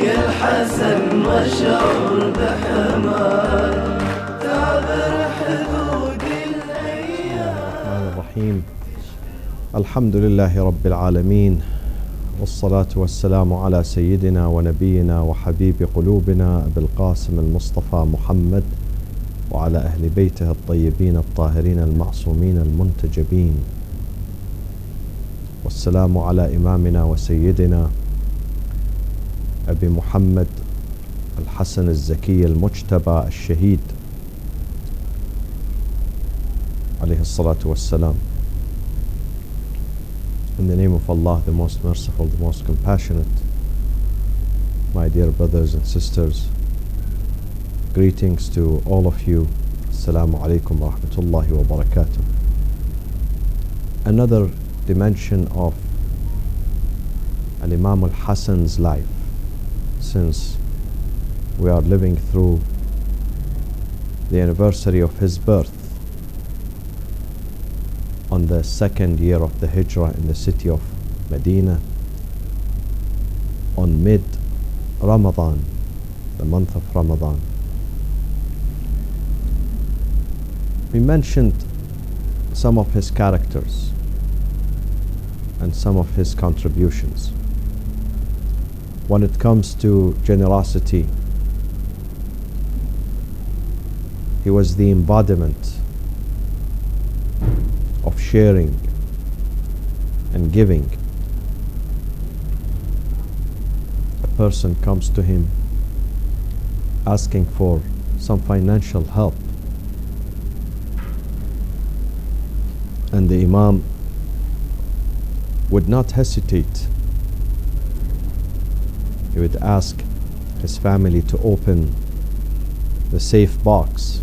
يا الحسن مشعور بحمار تعبر حدود الأيام. الرحمن الرحيم. الحمد لله رب العالمين والصلاة والسلام على سيدنا ونبينا وحبيب قلوبنا أبي القاسم المصطفى محمد وعلى أهل بيته الطيبين الطاهرين المعصومين المنتجبين. والسلام على إمامنا وسيدنا أبي محمد الحسن الزكي المجتبى الشهيد عليه الصلاة والسلام. In the name of Allah, the most merciful, the most compassionate, my dear brothers and sisters, greetings to all of you. Assalamu alaikum wa rahmatullahi wa barakatuh. Another dimension of Al-Imam Al-Hasan's life, since we are living through the anniversary of his birth on the second year of the Hijrah in the city of Medina, on mid-Ramadan, the month of Ramadan. We mentioned some of his characters and some of his contributions. When it comes to generosity, he was the embodiment of sharing and giving. A person comes to him asking for some financial help, and the Imam would not hesitate. He would ask his family to open the safe box,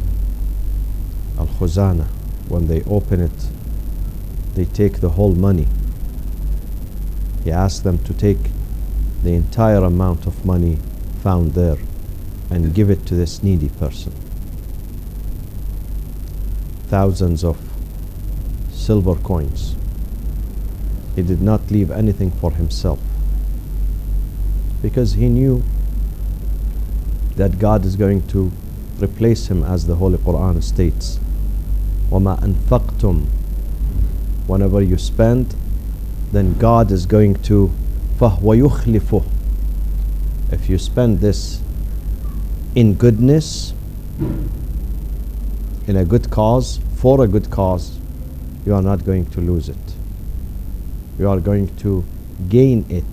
Al-Khuzana. When they open it, they take the whole money. He asked them to take the entire amount of money found there and give it to this needy person. Thousands of silver coins. He did not leave anything for himself, because he knew that God is going to replace him, as the Holy Quran states, وَمَا أَنْفَقْتُمْ. Whenever you spend, then God is going to فَهْوَ يُخْلِفُهُ. If you spend this in goodness, in a good cause, for a good cause, you are not going to lose it. You are going to gain it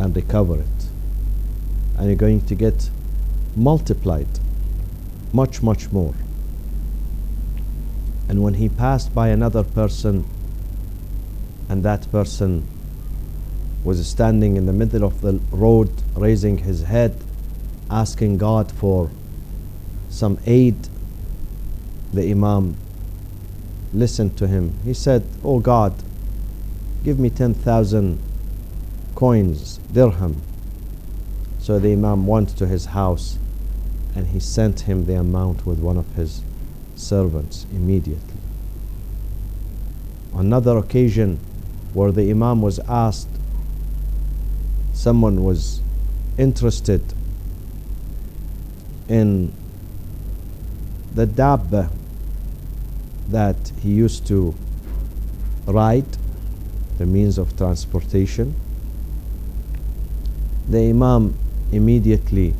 and recover it. And you're going to get multiplied much, much more. And when he passed by another person, and that person was standing in the middle of the road, raising his head, asking God for some aid, the Imam listened to him. He said, "Oh God, give me 10,000 coins, dirham." So the Imam went to his house and he sent him the amount with one of his servants immediately. Another occasion where the Imam was asked, someone was interested in the dabba that he used to ride, the means of transportation. The Imam immediately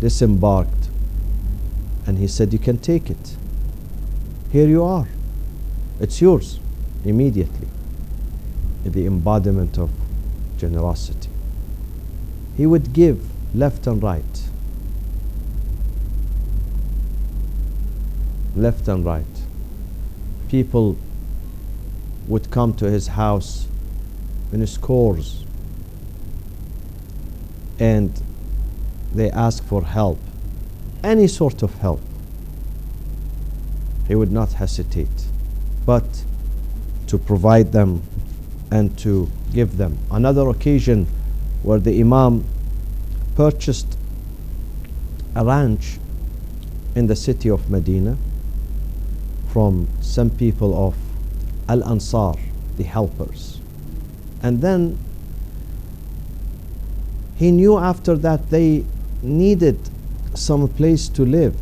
disembarked and he said, "You can take it. Here you are. It's yours." Immediately. The embodiment of generosity. He would give left and right. Left and right. People would come to his house in scores and they asked for help. Any sort of help, he would not hesitate but to provide them and to give them. Another occasion where the Imam purchased a ranch in the city of Medina from some people of Al-Ansar, the helpers, and then He knew after that they needed some place to live.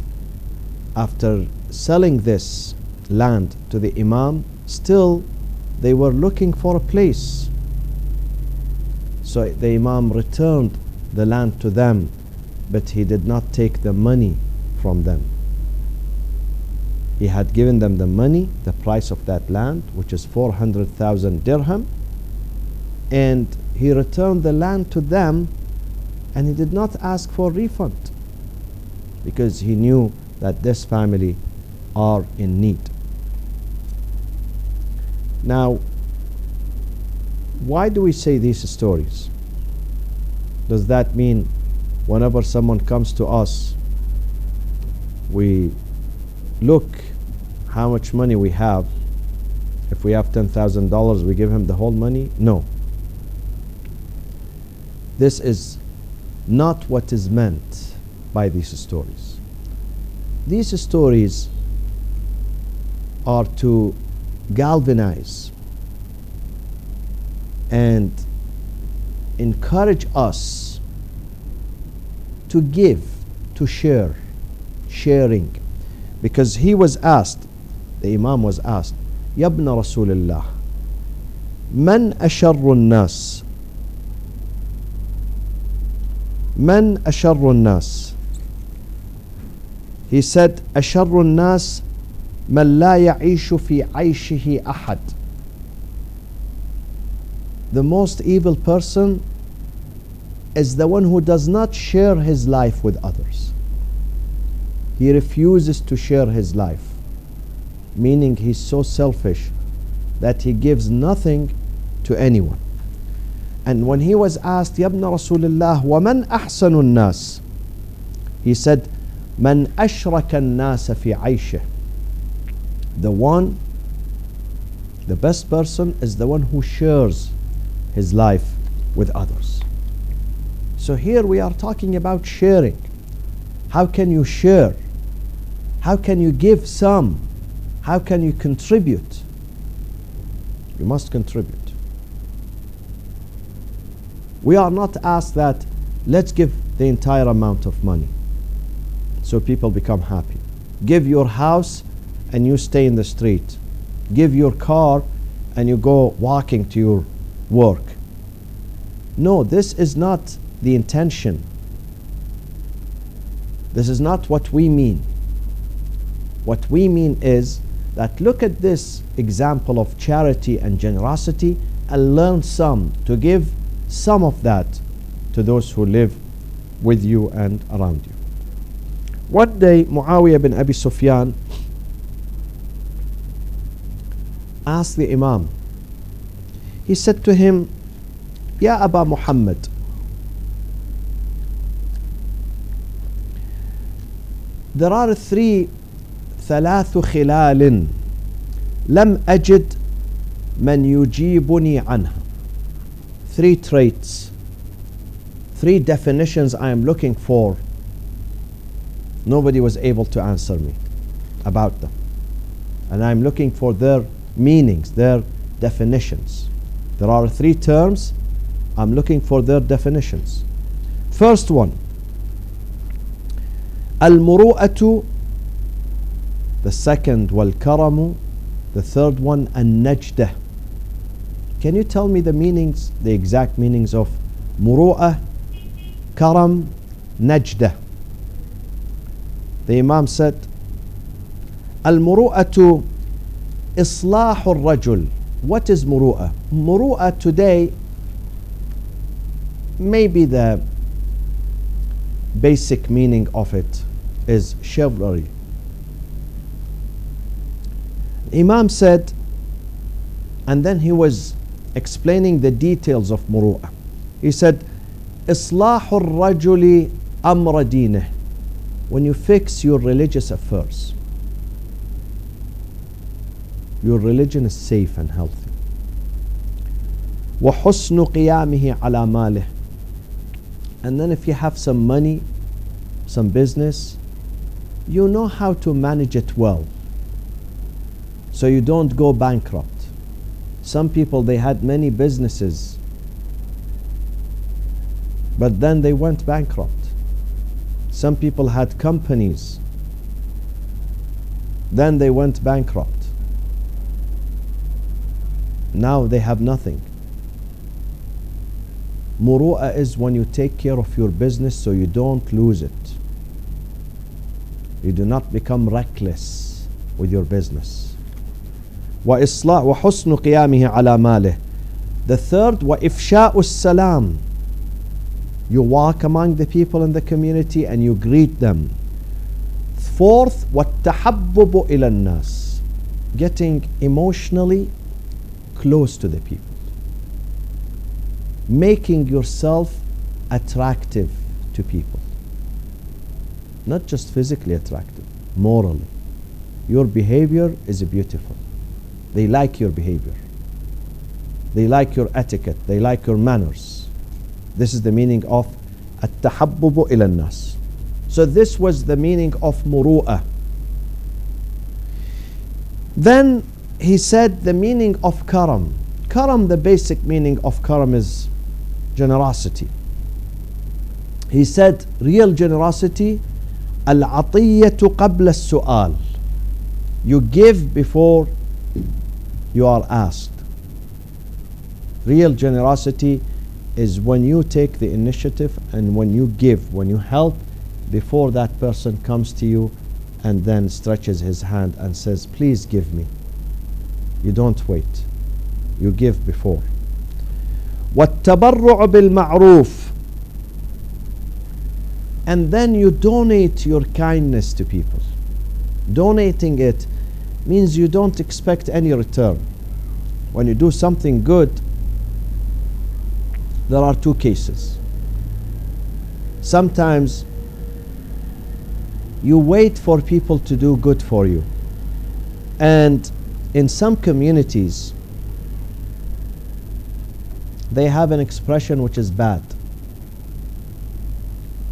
After selling this land to the Imam, still they were looking for a place. So the Imam returned the land to them, but he did not take the money from them. He had given them the money, the price of that land, which is 400,000 dirham, and he returned the land to them, and he did not ask for refund, because he knew that this family are in need. Now, why do we say these stories? Does that mean whenever someone comes to us, we look how much money we have? If we have $10,000, we give him the whole money? No. This is not what is meant by these stories. These stories are to galvanize and encourage us to give, to share, sharing. Because he was asked, the Imam was asked, Ya ibn Rasulullah, man asharru an-nas? Man asharru an-nas? He said, asharru an-nas man la ya'ishu fi 'ayshihi ahad. The most evil person is the one who does not share his life with others. He refuses to share his life, meaning he's so selfish that he gives nothing to anyone. And when he was asked, Yabna Rasulullah, wa man ahsanu an-nas? He said, man ashraka an-nas fi 'ayshih. The one, the best person is the one who shares his life with others. So here we are talking about sharing. How can you share? How can you give some? How can you contribute? You must contribute. We are not asked that, let's give the entire amount of money so people become happy. Give your house and you stay in the street. Give your car and you go walking to your work. No, this is not the intention. This is not what we mean. What we mean is that look at this example of charity and generosity and learn some, to give some of that to those who live with you and around you. One day, Muawiyah ibn Abi Sufyan asked the Imam, he said to him, Ya Aba Muhammad, there are ثلاث خلال لم أجد من يجيبني عنها. Three traits, three definitions I am looking for. Nobody was able to answer me about them. And I'm looking for their meanings, their definitions. There are three terms, I'm looking for their definitions. First one, المروءة, the second والكرم, the third one النجدة. Can you tell me the meanings, the exact meanings of مروءة, كرم, نجدة? The Imam said, المروءة إصلاح الرجل. What is مروءة? مروءة today may be the basic meaning of it is chivalry. Imam said, and then he was explaining the details of muru'ah. He said, Islahur rajuli amra dineh. When you fix your religious affairs, your religion is safe and healthy. Wa husnu qiyamihi ala malih. And then if you have some money, some business, you know how to manage it well, so you don't go bankrupt. Some people, they had many businesses But then they went bankrupt. Some people had companies. Then they went bankrupt. Now they have nothing. Muru'ah is when you take care of your business so you don't lose it. You do not become reckless with your business. وإصلاح وحسن قيامه على ماله. The third, وإفشاء السلام. You walk among the people in the community and you greet them. Fourth, والتحبب إلى الناس. Getting emotionally close to the people. Making yourself attractive to people. Not just physically attractive, morally. Your behavior is beautiful. They like your behavior. They like your etiquette. They like your manners. This is the meaning of التحبب إلى الناس. So this was the meaning of muru'ah. Then he said the meaning of karam. Karam, the basic meaning of karam is generosity. He said real generosity, al-'atiyyatu qabla as-su'al. You give before you are asked. Real generosity is when you take the initiative and when you give, when you help, before that person comes to you and then stretches his hand and says, please give me. You don't wait. You give before. وَالتَّبَرُّعُ بِالْمَعْرُوفِ. And then you donate your kindness to people. Donating it means you don't expect any return. When you do something good, there are two cases. Sometimes you wait for people to do good for you. And in some communities, they have an expression which is bad.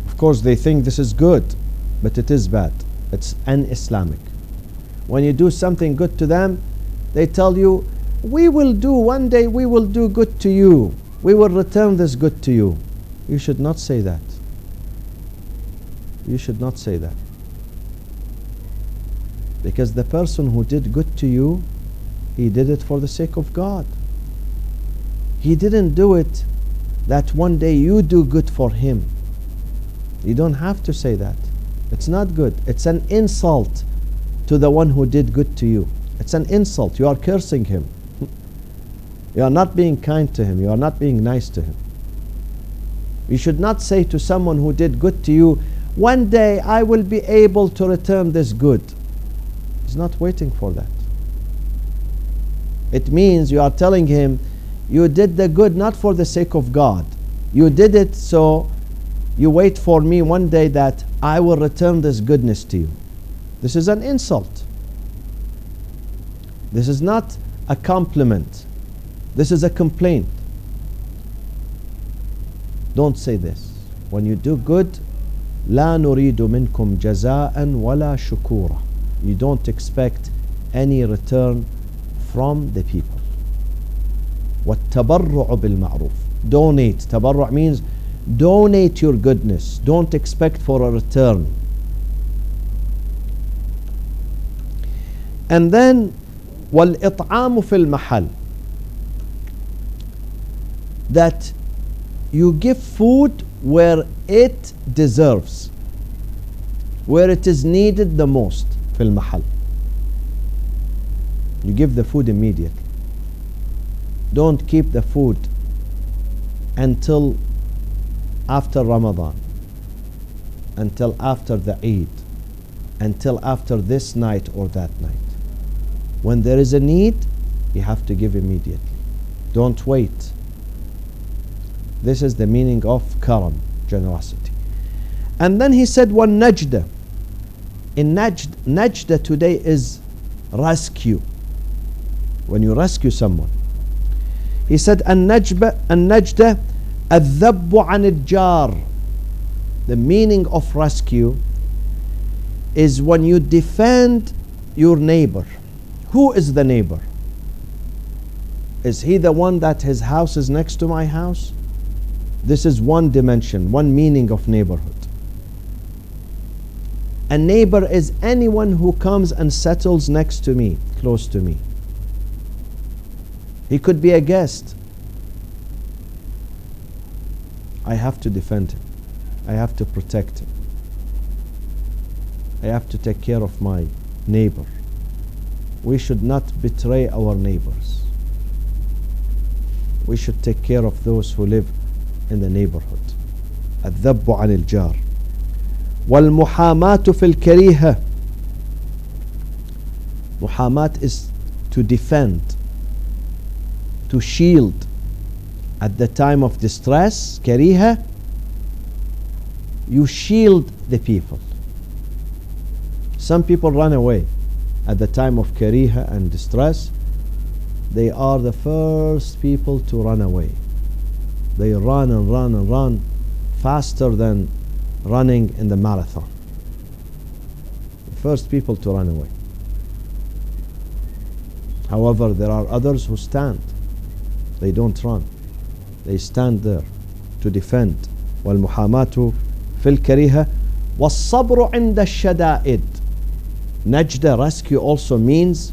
Of course, they think this is good, but it is bad. It's un-Islamic. When you do something good to them, they tell you, we will do, one day we will do good to you. We will return this good to you. You should not say that. You should not say that. Because the person who did good to you, he did it for the sake of God. He didn't do it that one day you do good for him. You don't have to say that. It's not good. It's an insult to the one who did good to you. It's an insult. You are cursing him. You are not being kind to him. You are not being nice to him. You should not say to someone who did good to you, one day I will be able to return this good. He's not waiting for that. It means you are telling him, you did the good not for the sake of God. You did it so you wait for me one day that I will return this goodness to you. This is an insult. This is not a compliment. This is a complaint. Don't say this. When you do good, لا نريد منكم جزاء ولا شكورا. You don't expect any return from the people. والتبرع بالمعروف. Donate. تبرع means donate your goodness. Don't expect for a return. And then والإطعام في المحل. That you give food where it deserves, where it is needed the most. في المحل. You give the food immediately. Don't keep the food until after Ramadan, until after the Eid, until after this night or that night. When there is a need, you have to give immediately. Don't wait. This is the meaning of karam, generosity. And then he said, one najda. In najda today is rescue. When you rescue someone. He said, an najda adhabbu an al-jar. The meaning of rescue is when you defend your neighbor. Who is the neighbor? Is he the one that his house is next to my house? This is one dimension, one meaning of neighborhood. A neighbor is anyone who comes and settles next to me, close to me. He could be a guest. I have to defend him. I have to protect him. I have to take care of my neighbor. We should not betray our neighbors. We should take care of those who live in the neighborhood. الذب عن الجار والمحاماة في الكريهة. Muhammad is to defend, to shield at the time of distress. Kariha, you shield the people. Some people run away at the time of kariha and distress. They are the first people to run away. They run and run and run faster than running in the marathon. The first people to run away. However, there are others who stand. They don't run. They stand there to defend. وَالْمُحَامَاةُ فِي الْكَرِيهَةِ وَالصَّبْرُ عِنْدَ الشَّدَائِدِ. Najda, rescue, also means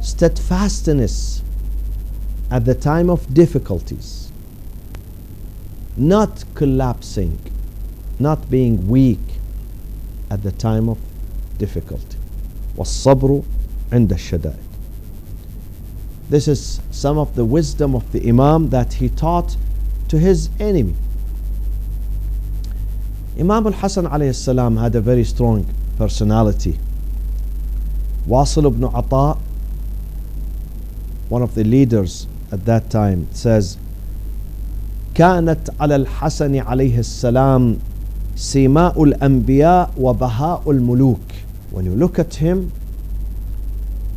steadfastness at the time of difficulties. Not collapsing, not being weak at the time of difficulty. وَالصَّبْرُ عِنْدَ الشَّدَائِدِ. This is some of the wisdom of the Imam that he taught to his enemy. Imam al-Hasan alayhi salam had a very strong personality. Wasil ibn Ata', one of the leaders at that time, says, كانت على الحسن عليه السلام سماء الأنبياء وبهاء الملوك. When you look at him,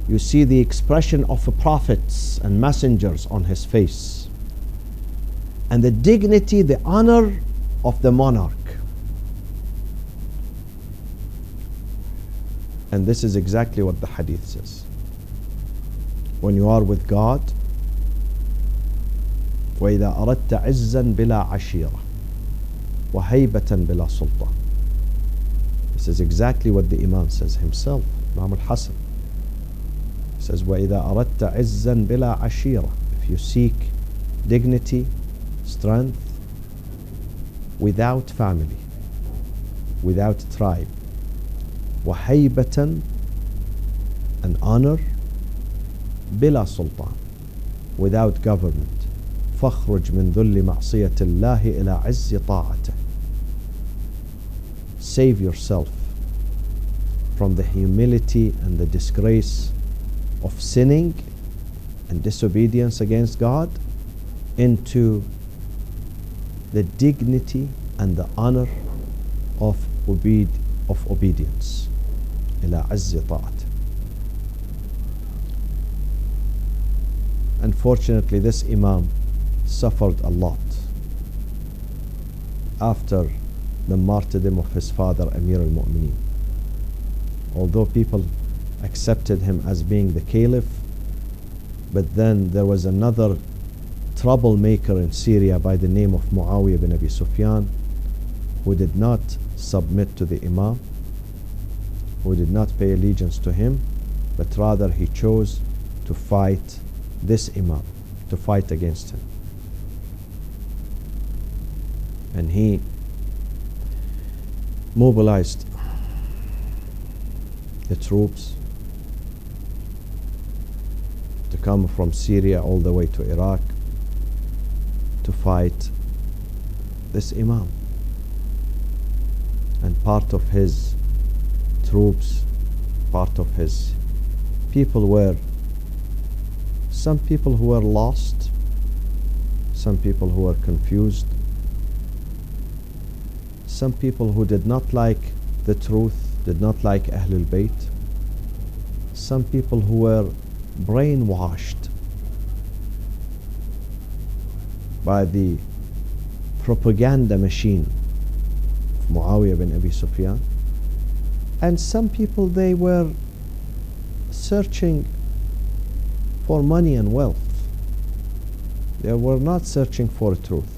you see the expression of the prophets and messengers on his face, and the dignity, the honor of the monarch. And this is exactly what the hadith says. When you are with God, وَإِذَا أَرَدْتَ عِزًّا بِلَا عَشِيرَةٍ وَهَيْبَةً بِلَا سُلْطَةٍ. This is exactly what the Imam says himself, Imam al-Hasan. Says, وَإِذَا أَرَدْتَ عِزًّا بِلَا عَشِيرَةٍ. If you seek dignity, strength, without family, without tribe, وَهَيْبَةً, an honor, بِلَا سُلْطَةٍ, without government, فَخْرُجْ مِنْ ذُلِّ مَعْصِيَةِ اللَّهِ إِلَىٰ عِزِّ طَاعَتِهِ. Save yourself from the humility and the disgrace of sinning and disobedience against God into the dignity and the honor of obedience. إِلَىٰ عِزِّ طَاعَتِهِ. Unfortunately, this Imam suffered a lot after the martyrdom of his father Amir al-Mu'minin. Although people accepted him as being the caliph, but then there was another troublemaker in Syria by the name of Muawiyah ibn Abi Sufyan, who did not submit to the Imam, who did not pay allegiance to him, but rather he chose to fight this Imam, to fight against him. And he mobilized the troops to come from Syria all the way to Iraq to fight this Imam. And part of his troops, part of his people were some people who were lost, some people who were confused, some people who did not like the truth, did not like Ahlul Bayt, some people who were brainwashed by the propaganda machine of Muawiyah ibn Abi Sufyan, and some people, they were searching for money and wealth. They were not searching for truth.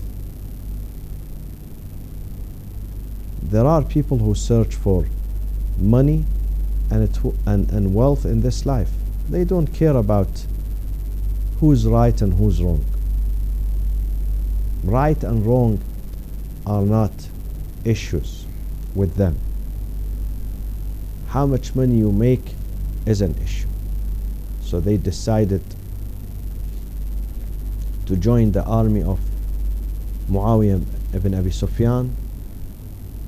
There are people who search for money and wealth in this life. They don't care about who's right and who's wrong. Right and wrong are not issues with them. How much money you make is an issue. So they decided to join the army of Muawiyah ibn Abi Sufyan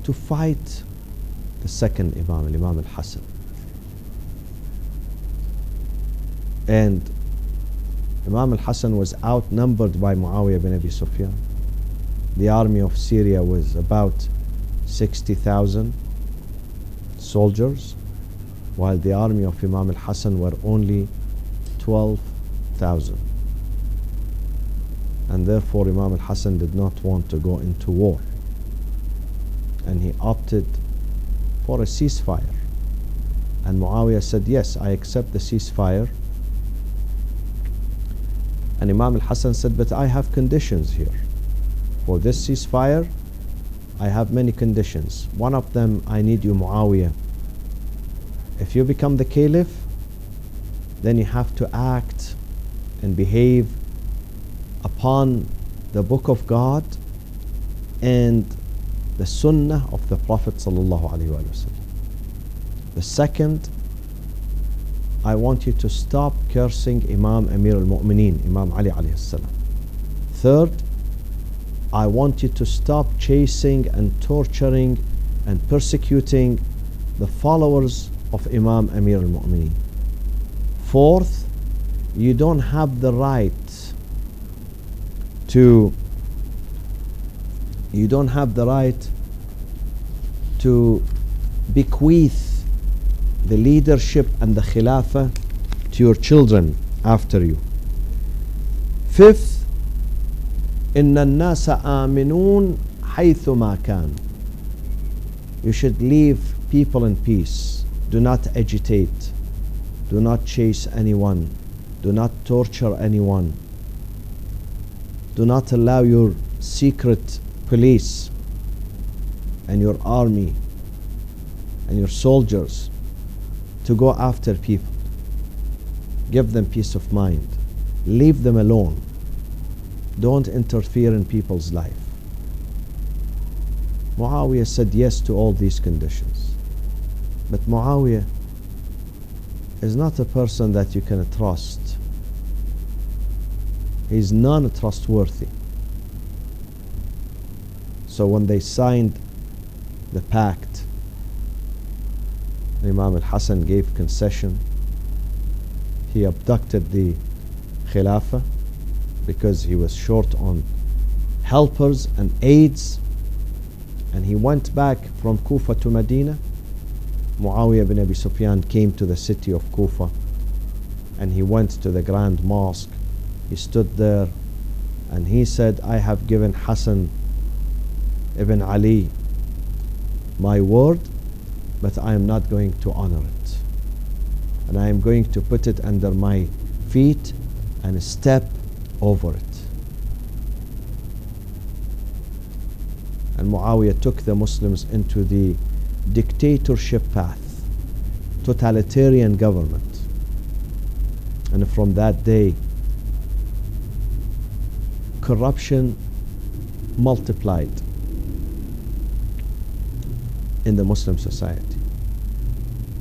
to fight the second Imam, Imam al-Hasan. And Imam al-Hasan was outnumbered by Muawiyah ibn Abi Sufyan. The army of Syria was about 60,000 soldiers, while the army of Imam al-Hasan were only 12,000. And therefore Imam al-Hasan did not want to go into war, and he opted for a ceasefire. And Muawiyah said, yes, I accept the ceasefire. And Imam al-Hasan said, but I have conditions here. For this ceasefire, I have many conditions. One of them, I need you, Muawiyah. If you become the caliph, then you have to act and behave upon the book of God and the sunnah of the Prophet ﷺ. The second, I want you to stop cursing Imam Amir al-Mu'minin, Imam Ali ﷺ. Third, I want you to stop chasing and torturing and persecuting the followers of Imam Amir al-Mu'minin. Fourth, you don't have the right to bequeath the leadership and the khilafah to your children after you. Fifth, إن الناس آمنون حيثما كان. You should leave people in peace. Do not agitate. Do not chase anyone. Do not torture anyone. Do not allow your secret police and your army and your soldiers to go after people. Give them peace of mind. Leave them alone. Don't interfere in people's life. Muawiyah said yes to all these conditions. But Muawiyah is not a person that you can trust. He's non-trustworthy. So when they signed the pact, Imam al-Hasan gave concession. He abducted the Khilafah because he was short on helpers and aides, and he went back from Kufa to Medina. Muawiyah ibn Abi Sufyan came to the city of Kufa, and he went to the Grand Mosque. He stood there and he said, I have given Hassan ibn Ali my word, but I am not going to honor it, and I am going to put it under my feet and step over it. And Muawiyah took the Muslims into the dictatorship path, totalitarian government. And from that day, corruption multiplied in the Muslim society.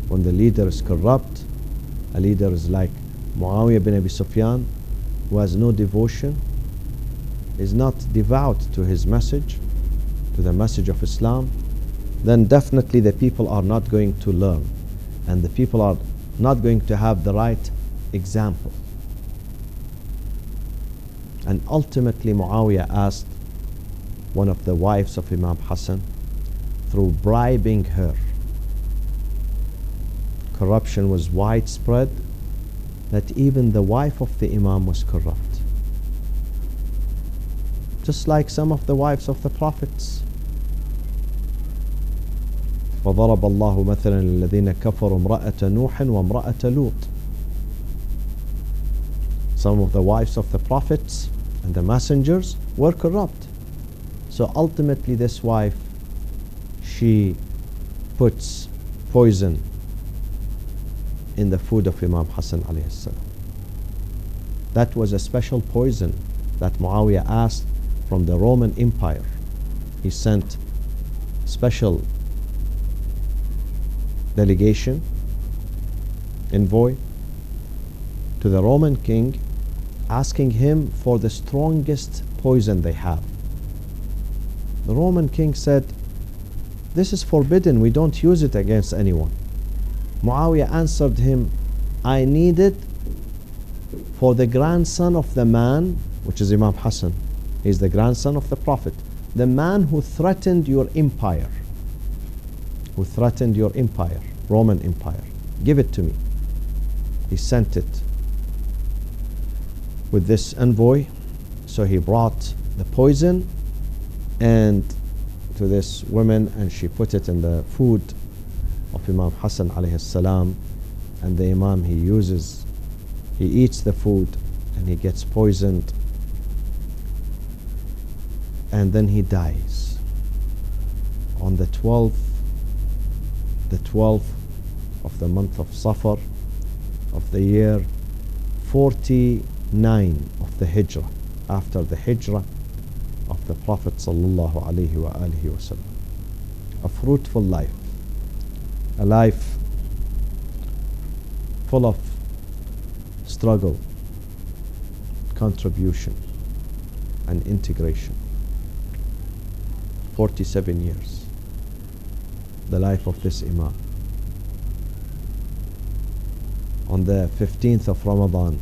When the leader is corrupt, a leader is like Muawiyah ibn Abi Sufyan, who has no devotion, is not devout to his message, to the message of Islam, then definitely the people are not going to learn, and the people are not going to have the right example. And ultimately Muawiyah asked one of the wives of Imam Hassan, through bribing her. Corruption was widespread, that even the wife of the Imam was corrupt. Just like some of the wives of the prophets. فَضَرَبَ اللَّهُ مَثَلًا لِلَّذِينَ كَفَرُوا امْرَأَةَ نُوحٍ وَامْرَأَةَ لُوطٍ. Some of the wives of the prophets and the messengers were corrupt. So ultimately this wife, she puts poison in the food of Imam Hassan alayhi salam. That was a special poison that Muawiyah asked from the Roman Empire. He sent special delegation, envoy, to the Roman king, asking him for the strongest poison they have. The Roman king said, "This is forbidden, we don't use it against anyone." Muawiyah answered him, "I need it for the grandson of the man," which is Imam Hassan. He's the grandson of the Prophet. "The man who threatened your empire, who threatened your empire, Roman Empire. Give it to me." He sent it with this envoy. So he brought the poison and to this woman, and she put it in the food of Imam Hassan alayhi salam, and the Imam, he eats the food and he gets poisoned, and then he dies on the 12th of the month of Safar of the year 49 of the Hijrah, after the Hijrah of the Prophet sallallahu alaihi wasallam. A fruitful life, a life full of struggle, contribution and integration. 47 years, the life of this Imam. On the 15th of Ramadan,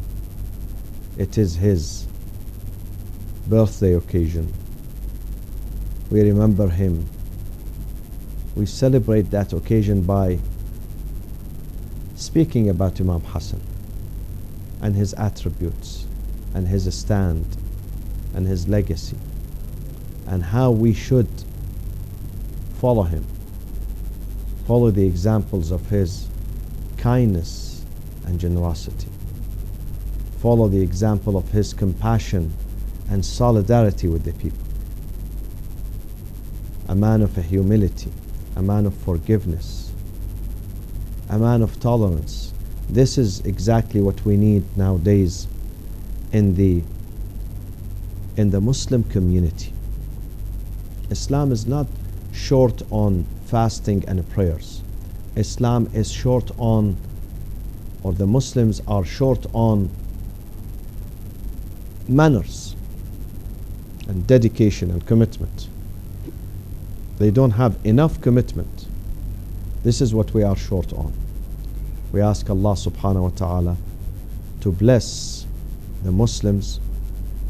it is his birthday occasion. We remember him. We celebrate that occasion by speaking about Imam Hassan and his attributes and his stand and his legacy and how we should follow him, follow the examples of his kindness and generosity, follow the example of his compassion and solidarity with the people. A man of humility, a man of forgiveness, a man of tolerance. This is exactly what we need nowadays in the Muslim community. Islam is not short on fasting and prayers. Islam is short on, or the Muslims are short on, manners and dedication and commitment. They don't have enough commitment. This is what we are short on. We ask Allah subhanahu wa ta'ala to bless the Muslims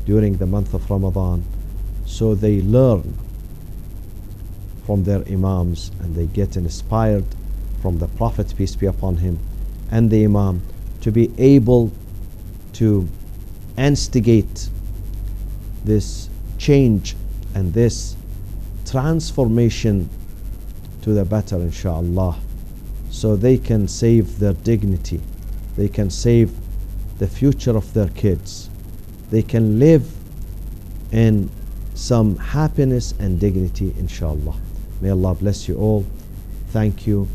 during the month of Ramadan so they learn from their imams and they get inspired from the Prophet, peace be upon him, and the Imam, to be able to instigate this change and this transformation to the better, inshallah, so they can save their dignity, they can save the future of their kids, they can live in some happiness and dignity, inshallah. May Allah bless you all. Thank you.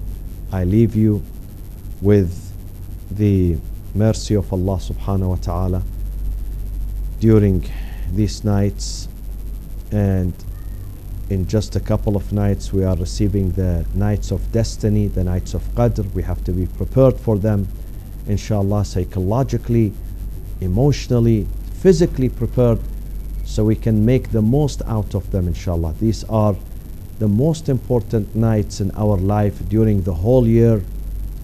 I leave you with the mercy of Allah subhanahu wa ta'ala during these nights, and in just a couple of nights we are receiving the nights of destiny, the nights of Qadr. We have to be prepared for them, inshallah, psychologically, emotionally, physically prepared, so we can make the most out of them, inshallah. These are the most important nights in our life during the whole year.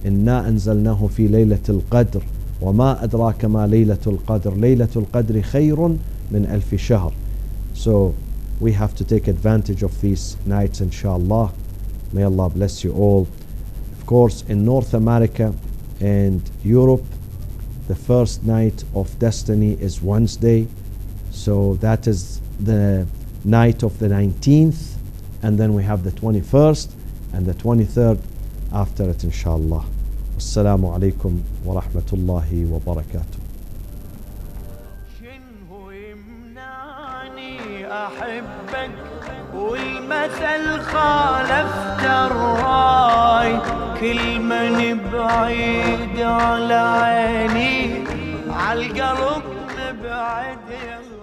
إِنَّا أَنزَلْنَاهُ فِي لَيْلَةِ الْقَدْرِ وَمَا أَدْرَاكَ مَا لَيْلَةُ الْقَدْرِ لَيْلَةُ الْقَدْرِ خَيْرٌ مِنْ أَلْفِ شَهْرٍ. So we have to take advantage of these nights, inshallah. May Allah bless you all. Of course, in North America and Europe, the first night of destiny is Wednesday. So that is the night of the 19th, and then we have the 21st and the 23rd after it, inshallah. Assalamu alaikum wa rahmatullahi wa barakatuh. والمثل خالفت الراي كل من بعيد على عيني عالقلب نبعد.